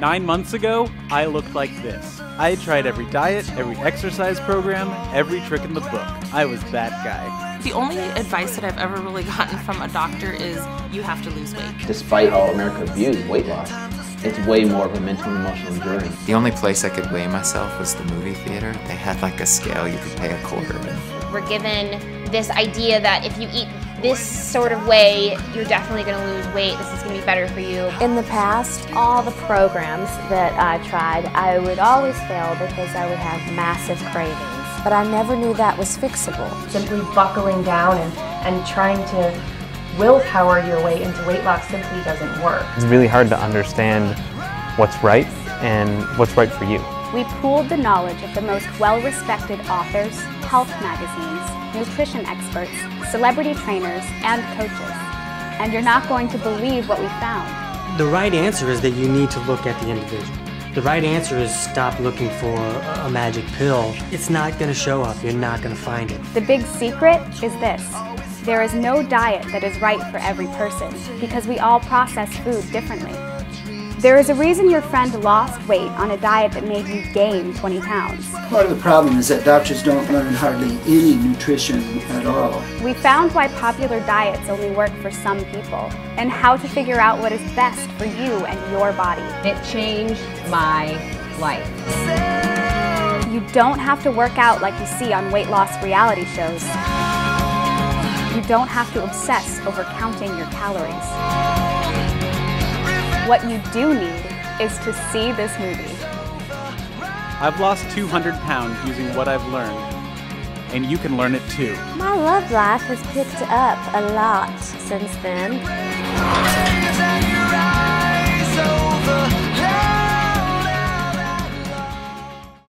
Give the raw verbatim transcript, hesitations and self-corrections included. Nine months ago, I looked like this. I had tried every diet, every exercise program, every trick in the book. I was that guy. The only advice that I've ever really gotten from a doctor is you have to lose weight. Despite all America views weight loss, it's way more of a mental and emotional journey. The only place I could weigh myself was the movie theater. They had like a scale you could pay a quarter in. We're given this idea that if you eat this sort of way, you're definitely going to lose weight, this is going to be better for you. In the past, all the programs that I tried, I would always fail because I would have massive cravings. But I never knew that was fixable. Simply buckling down and, and trying to willpower your way into weight loss simply doesn't work. It's really hard to understand what's right and what's right for you. We pooled the knowledge of the most well-respected authors, health magazines, nutrition experts, celebrity trainers, and coaches. And you're not going to believe what we found. The right answer is that you need to look at the individual. The right answer is stop looking for a magic pill. It's not going to show up. You're not going to find it. The big secret is this. There is no diet that is right for every person because we all process food differently. There is a reason your friend lost weight on a diet that made you gain twenty pounds. Part of the problem is that doctors don't learn hardly any nutrition at all. We found why popular diets only work for some people and how to figure out what is best for you and your body. It changed my life. You don't have to work out like you see on weight loss reality shows. You don't have to obsess over counting your calories. What you do need is to see this movie. I've lost two hundred pounds using what I've learned, and you can learn it too. My love life has picked up a lot since then.